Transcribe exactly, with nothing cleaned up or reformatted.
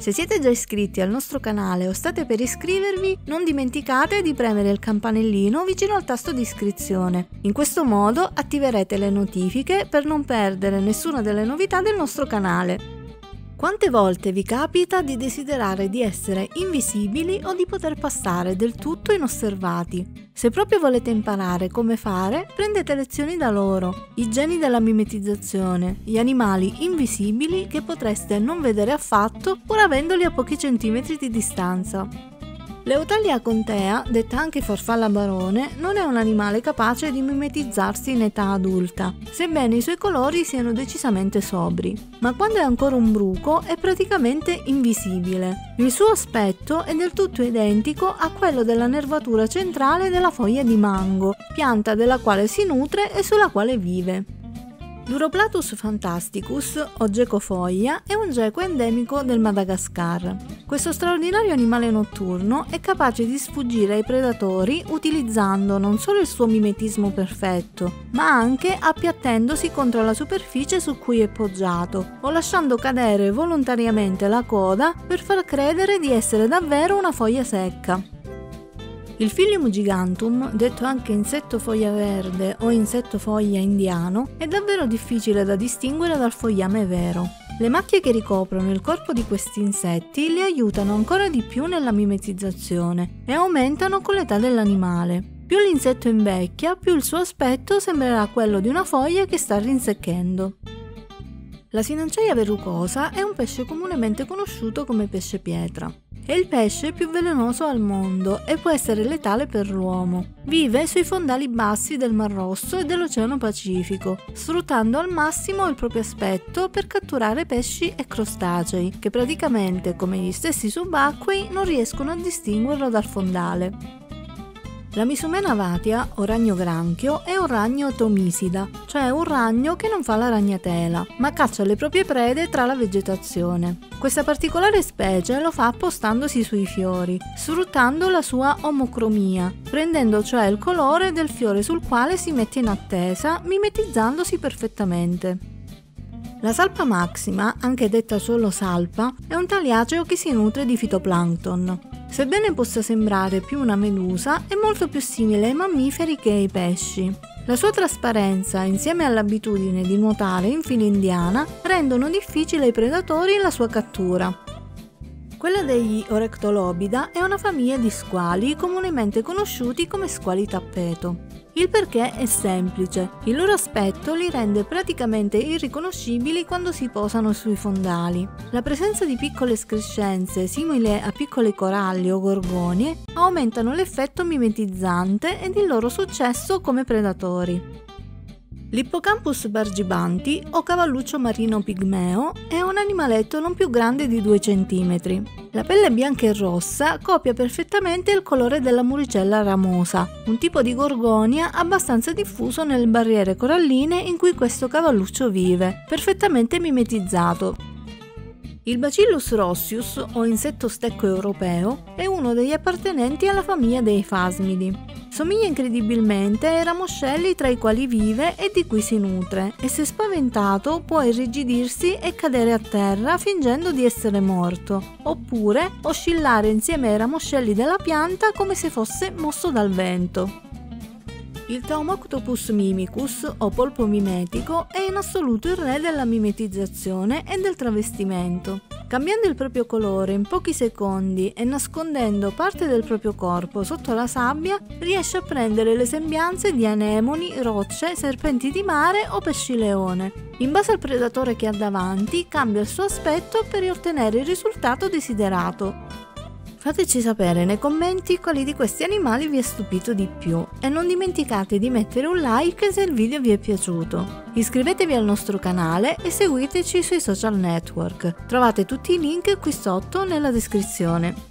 Se siete già iscritti al nostro canale o state per iscrivervi, non dimenticate di premere il campanellino vicino al tasto di iscrizione. In questo modo attiverete le notifiche per non perdere nessuna delle novità del nostro canale. Quante volte vi capita di desiderare di essere invisibili o di poter passare del tutto inosservati? Se proprio volete imparare come fare, prendete lezioni da loro, i geni della mimetizzazione, gli animali invisibili che potreste non vedere affatto pur avendoli a pochi centimetri di distanza. L'Euthalia Aconthea, detta anche farfalla barone, non è un animale capace di mimetizzarsi in età adulta, sebbene i suoi colori siano decisamente sobri. Ma quando è ancora un bruco è praticamente invisibile. Il suo aspetto è del tutto identico a quello della nervatura centrale della foglia di mango, pianta della quale si nutre e sulla quale vive. L'Uroplatus fantasticus, o gecofoglia, è un geco endemico del Madagascar. Questo straordinario animale notturno è capace di sfuggire ai predatori utilizzando non solo il suo mimetismo perfetto, ma anche appiattendosi contro la superficie su cui è poggiato o lasciando cadere volontariamente la coda per far credere di essere davvero una foglia secca. Il Phyllium giganteum, detto anche insetto foglia verde o insetto foglia indiano, è davvero difficile da distinguere dal fogliame vero. Le macchie che ricoprono il corpo di questi insetti li aiutano ancora di più nella mimetizzazione e aumentano con l'età dell'animale. Più l'insetto invecchia, più il suo aspetto sembrerà quello di una foglia che sta rinsecchendo. La Synanceia verrucosa è un pesce comunemente conosciuto come pesce pietra. È il pesce più velenoso al mondo e può essere letale per l'uomo. Vive sui fondali bassi del Mar Rosso e dell'Oceano Pacifico, sfruttando al massimo il proprio aspetto per catturare pesci e crostacei, che praticamente, come gli stessi subacquei, non riescono a distinguerlo dal fondale. La Misumena Vatia, o ragno granchio, è un ragno tomisida, cioè un ragno che non fa la ragnatela, ma caccia le proprie prede tra la vegetazione. Questa particolare specie lo fa appostandosi sui fiori, sfruttando la sua omocromia, prendendo cioè il colore del fiore sul quale si mette in attesa, mimetizzandosi perfettamente. La Salpa Maxima, anche detta solo salpa, è un taliaceo che si nutre di fitoplancton. Sebbene possa sembrare più una medusa, è molto più simile ai mammiferi che ai pesci. La sua trasparenza, insieme all'abitudine di nuotare in fila indiana, rendono difficile ai predatori la sua cattura. Quella degli Orectolobidae è una famiglia di squali comunemente conosciuti come squali tappeto. Il perché è semplice, il loro aspetto li rende praticamente irriconoscibili quando si posano sui fondali. La presenza di piccole escrescenze simili a piccoli coralli o gorgonie aumentano l'effetto mimetizzante ed il loro successo come predatori. L'Hippocampus bargibanti, o Cavalluccio marino pigmeo, è un animaletto non più grande di due centimetri. La pelle bianca e rossa copia perfettamente il colore della muricella ramosa, un tipo di gorgonia abbastanza diffuso nelle barriere coralline in cui questo cavalluccio vive, perfettamente mimetizzato. Il Bacillus rossius, o insetto stecco europeo, è uno degli appartenenti alla famiglia dei fasmidi. Somiglia incredibilmente ai ramoscelli tra i quali vive e di cui si nutre, e se spaventato può irrigidirsi e cadere a terra fingendo di essere morto, oppure oscillare insieme ai ramoscelli della pianta come se fosse mosso dal vento. Il Thaumoctopus mimicus, o polpo mimetico, è in assoluto il re della mimetizzazione e del travestimento. Cambiando il proprio colore in pochi secondi e nascondendo parte del proprio corpo sotto la sabbia, riesce a prendere le sembianze di anemoni, rocce, serpenti di mare o pesci leone. In base al predatore che ha davanti, cambia il suo aspetto per ottenere il risultato desiderato. Fateci sapere nei commenti quali di questi animali vi è stupito di più e non dimenticate di mettere un like se il video vi è piaciuto. Iscrivetevi al nostro canale e seguiteci sui social network. Trovate tutti i link qui sotto nella descrizione.